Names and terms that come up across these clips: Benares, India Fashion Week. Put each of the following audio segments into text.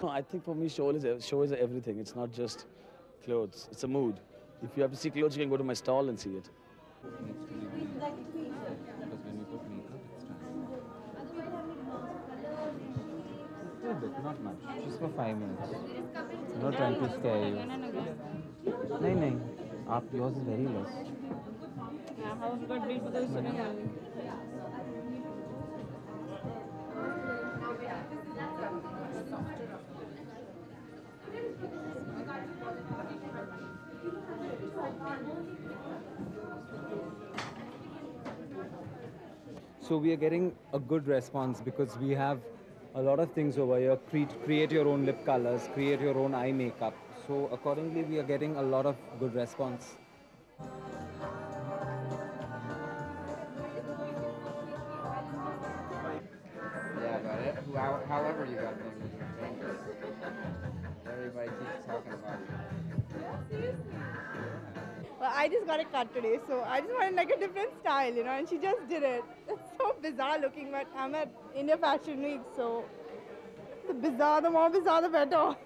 No, I think for me, show is everything. It's not just clothes. It's a mood. If you have to see clothes, you can go to my stall and see it. Bit, not much. Just for 5 minutes. No trying to scare you. No. Yours is very less. So we are getting a good response because we have a lot of things over here. Create your own lip colors, create your own eye makeup. So accordingly, we are getting a lot of good response. Yeah, I got it. However you got this, thank you. Everybody keeps talking about it. Well, I just got a cut today, so I just wanted like a different style, you know, and she just did it. It's so bizarre looking, but I'm at India Fashion Week, so the more bizarre, the better.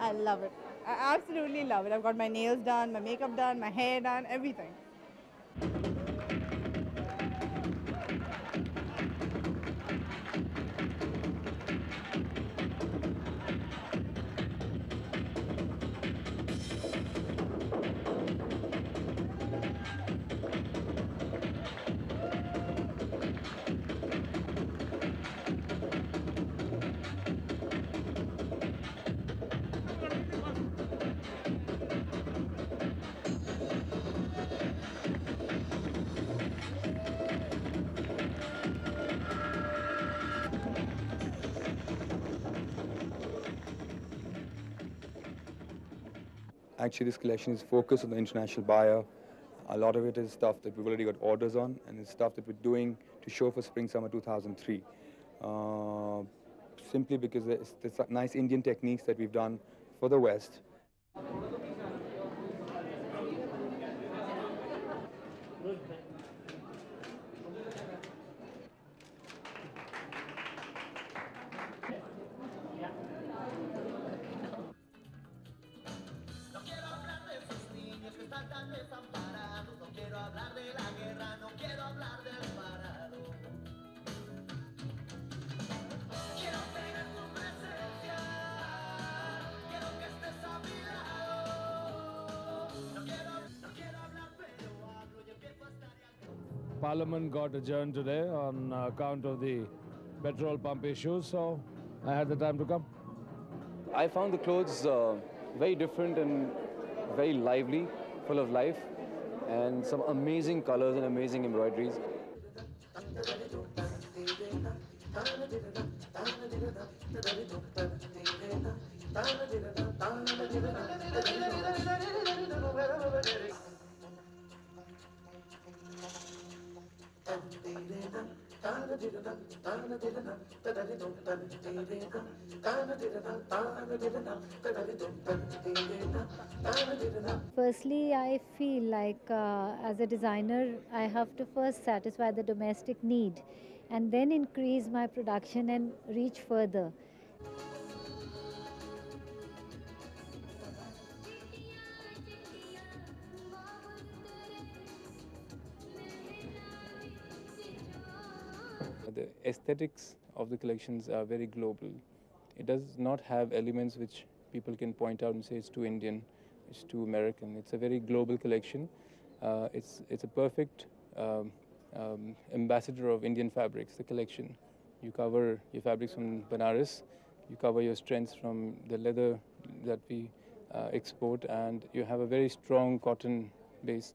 I love it. I absolutely love it. I've got my nails done, my makeup done, my hair done, everything. Actually, this collection is focused on the international buyer. A lot of it is stuff that we've already got orders on, and it's stuff that we're doing to show for Spring-Summer 2003. Simply because there's nice Indian techniques that we've done for the West. Parliament got adjourned today on account of the petrol pump issues, so I had the time to come. I found the clothes very different and very lively, full of life, and some amazing colors and amazing embroideries. Firstly, I feel like as a designer, I have to first satisfy the domestic need and then increase my production and reach further. The aesthetics of the collections are very global. It does not have elements which people can point out and say it's too Indian, it's too American. It's a very global collection. It's a perfect ambassador of Indian fabrics, the collection. You cover your fabrics from Benares, you cover your strengths from the leather that we export, and you have a very strong cotton base.